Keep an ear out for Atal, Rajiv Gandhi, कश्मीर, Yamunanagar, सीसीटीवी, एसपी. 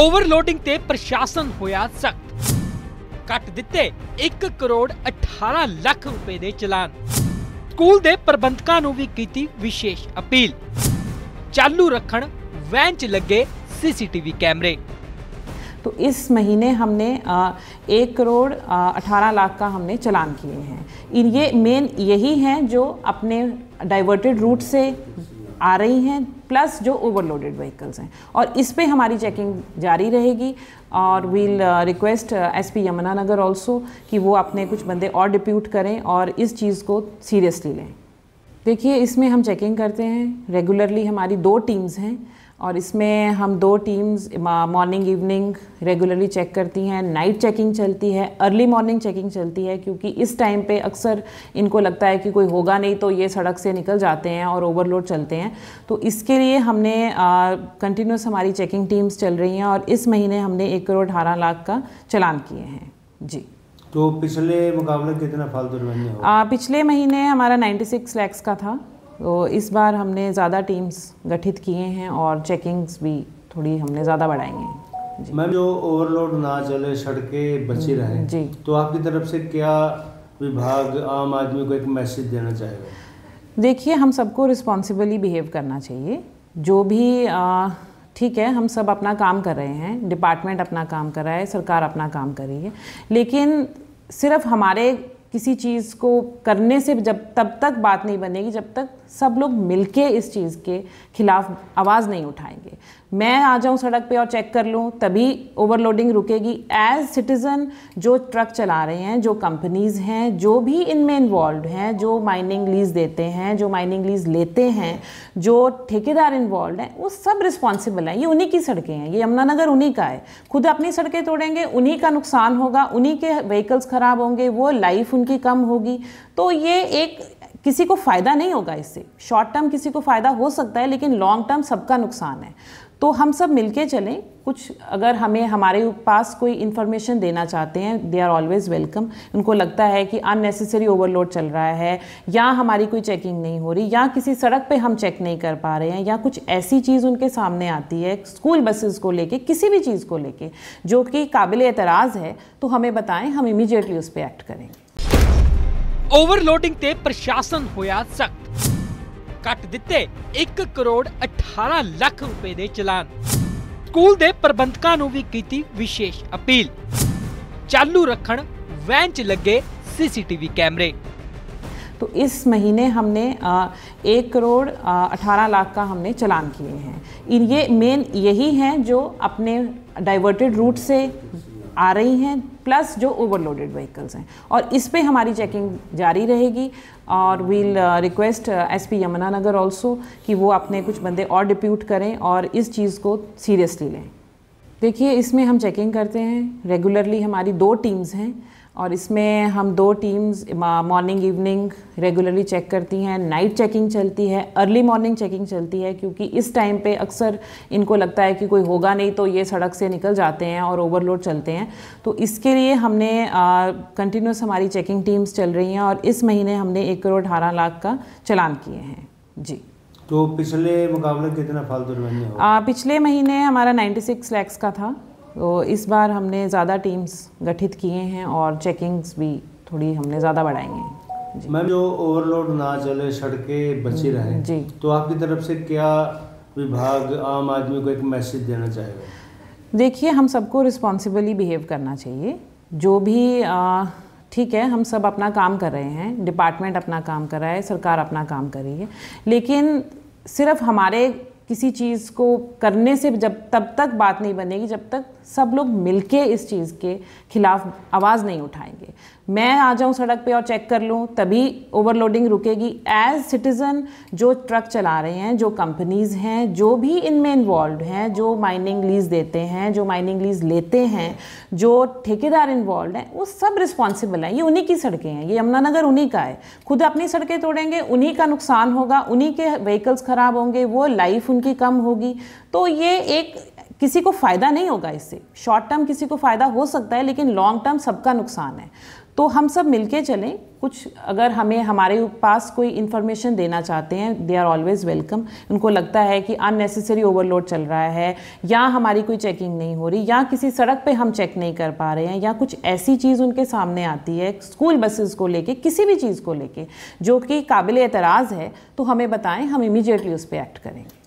Overloading ते प्रशासन होया सख्त, कट दिते 1 करोड़ 18 लाख रुपए दे चलान। स्कूल दे प्रबंधकां नूं भी कीती विशेष अपील, चालू रखण वैन च लगे सीसीटीवी कैमरे। तो इस महीने हमने 1 करोड़ 18 लाख का हमने चलान किए हैं। ये मेन यही हैं जो अपने डाइवर्टेड रूट से आ रही हैं, प्लस जो ओवरलोडेड व्हीकल्स हैं, और इस पे हमारी चेकिंग जारी रहेगी। और we'll request एसपी Yamunanagar also कि वो अपने कुछ बंदे और डिप्यूट करें और इस चीज़ को सीरियसली लें। देखिए, इसमें हम चेकिंग करते हैं रेगुलरली, हमारी 2 टीम्स हैं और इसमें हम 2 teams morning evening regularly check करती हैं। नाइट चेकिंग चलती है, अर्ली मॉर्निंग चेकिंग चलती है, क्योंकि इस टाइम पे अक्सर इनको लगता है कि कोई होगा नहीं तो ये सड़क से निकल जाते हैं और ओवरलोड चलते हैं। तो इसके लिए हमने कंटिन्यूस हमारी चेकिंग टीम्स चल रही हैं और इस महीने हमने 1 करोड़ 18 लाख का चलान किए हैं। जी, तो पिछले मुकाबले कितना फालतू रेवेन्यू हुआ? पिछले महीने हमारा 96 लैक्स का था, तो इस बार हमने ज़्यादा टीम्स गठित किए हैं और चेकिंग्स भी थोड़ी हमने ज़्यादा बढ़ाएंगे। मैम, जो ओवरलोड ना चले, सड़कें बची रहें, जी, तो आपकी तरफ से क्या विभाग आम आदमी को एक मैसेज देना चाहेगा? देखिए, हम सबको रिस्पॉन्सिबली बिहेव करना चाहिए। जो भी ठीक है, हम सब अपना काम कर रहे हैं, डिपार्टमेंट अपना काम कर रहा है, सरकार अपना काम कर रही है, लेकिन सिर्फ हमारे किसी चीज़ को करने से तब तक बात नहीं बनेगी जब तक सब लोग मिलके इस चीज़ के खिलाफ आवाज़ नहीं उठाएंगे। मैं आ जाऊं सड़क पे और चेक कर लूं, तभी ओवरलोडिंग रुकेगी। एज सिटीज़न, जो ट्रक चला रहे हैं, जो कंपनीज़ हैं, जो भी इनमें इन्वॉल्व हैं, जो माइनिंग लीज देते हैं, जो माइनिंग लीज लेते हैं, जो ठेकेदार इन्वॉल्व हैं, वो सब रिस्पॉन्सिबल हैं। ये उन्हीं की सड़कें हैं, ये यमुनानगर उन्हीं का है। खुद अपनी सड़कें तोड़ेंगे, उन्हीं का नुकसान होगा, उन्हीं के व्हीकल्स ख़राब होंगे, वो लाइफ उनकी कम होगी। तो ये एक किसी को फ़ायदा नहीं होगा इससे। शॉर्ट टर्म किसी को फ़ायदा हो सकता है, लेकिन लॉन्ग टर्म सबका नुकसान है। तो हम सब मिलके चलें। कुछ अगर हमें हमारे पास कोई इन्फॉर्मेशन देना चाहते हैं, दे आर ऑलवेज़ वेलकम। उनको लगता है कि अननेसेसरी ओवरलोड चल रहा है, या हमारी कोई चेकिंग नहीं हो रही, या किसी सड़क पे हम चेक नहीं कर पा रहे हैं, या कुछ ऐसी चीज़ उनके सामने आती है स्कूल बसेस को लेके, किसी भी चीज़ को लेके जो कि काबिल एतराज़ है, तो हमें बताएं, हम इमीडिएटली उस पर एक्ट करेंगे। ओवरलोडिंग ते प्रशासन होया सख्त, कट दिते 1 करोड़ 18 लाख रुपए दे चलान। स्कूल दे प्रबंधकां नूं भी कीती विशेष अपील, चालू रखण वैन च लगे सीसीटीवी कैमरे। तो इस महीने हमने 1 करोड़ 18 लाख का हमने चलान किए हैं। ये मेन यही हैं जो अपने डाइवर्टेड रूट से आ रही हैं, प्लस जो ओवरलोडेड व्हीकल्स हैं, और इस पे हमारी चेकिंग जारी रहेगी। और we'll request एसपी Yamunanagar also कि वो अपने कुछ बंदे और डिप्यूट करें और इस चीज़ को सीरियसली लें। देखिए, इसमें हम चेकिंग करते हैं रेगुलरली, हमारी 2 टीम्स हैं और इसमें हम 2 teams morning evening regularly check करती हैं। नाइट चेकिंग चलती है, अर्ली मॉर्निंग चेकिंग चलती है, क्योंकि इस टाइम पे अक्सर इनको लगता है कि कोई होगा नहीं तो ये सड़क से निकल जाते हैं और ओवरलोड चलते हैं। तो इसके लिए हमने कंटिन्यूस हमारी चेकिंग टीम्स चल रही हैं और इस महीने हमने 1 करोड़ 18 लाख का चलान किए हैं। जी, तो पिछले मुकाबले कितना फालतू रेवेन्यू हुआ? पिछले महीने हमारा 96 लैक्स का था, तो इस बार हमने ज़्यादा टीम्स गठित किए हैं और चेकिंग्स भी थोड़ी हमने ज़्यादा बढ़ाएंगे। मैम, जो ओवरलोड ना चले, सड़कें बची रहें, जी, तो आपकी तरफ से क्या विभाग आम आदमी को एक मैसेज देना चाहेगा? देखिए, हम सबको रिस्पॉन्सिबली बिहेव करना चाहिए। जो भी ठीक है, हम सब अपना काम कर रहे हैं, डिपार्टमेंट अपना काम कर रहा है, सरकार अपना काम कर रही है, लेकिन सिर्फ हमारे किसी चीज़ को करने से तब तक बात नहीं बनेगी जब तक सब लोग मिलके इस चीज़ के खिलाफ आवाज़ नहीं उठाएंगे। मैं आ जाऊं सड़क पे और चेक कर लूं, तभी ओवरलोडिंग रुकेगी। एज सिटीज़न, जो ट्रक चला रहे हैं, जो कंपनीज़ हैं, जो भी इनमें इन्वॉल्व हैं, जो माइनिंग लीज देते हैं, जो माइनिंग लीज लेते हैं, जो ठेकेदार इन्वॉल्व हैं, वो सब रिस्पॉन्सिबल हैं। ये उन्हीं की सड़कें हैं, ये यमुनानगर उन्हीं का है। खुद अपनी सड़कें तोड़ेंगे, उन्हीं का नुकसान होगा, उन्हीं के व्हीकल्स ख़राब होंगे, वो लाइफ उनकी कम होगी। तो ये एक किसी को फ़ायदा नहीं होगा इससे। शॉर्ट टर्म किसी को फ़ायदा हो सकता है, लेकिन लॉन्ग टर्म सबका नुकसान है। तो हम सब मिलके चलें। कुछ अगर हमें हमारे पास कोई इन्फॉर्मेशन देना चाहते हैं, दे आर ऑलवेज़ वेलकम। उनको लगता है कि अननेसेसरी ओवरलोड चल रहा है, या हमारी कोई चेकिंग नहीं हो रही, या किसी सड़क पे हम चेक नहीं कर पा रहे हैं, या कुछ ऐसी चीज़ उनके सामने आती है स्कूल बसेस को लेके, किसी भी चीज़ को लेके जो कि काबिल एतराज़ है, तो हमें बताएं, हम इमीडिएटली उस पर एक्ट करेंगे।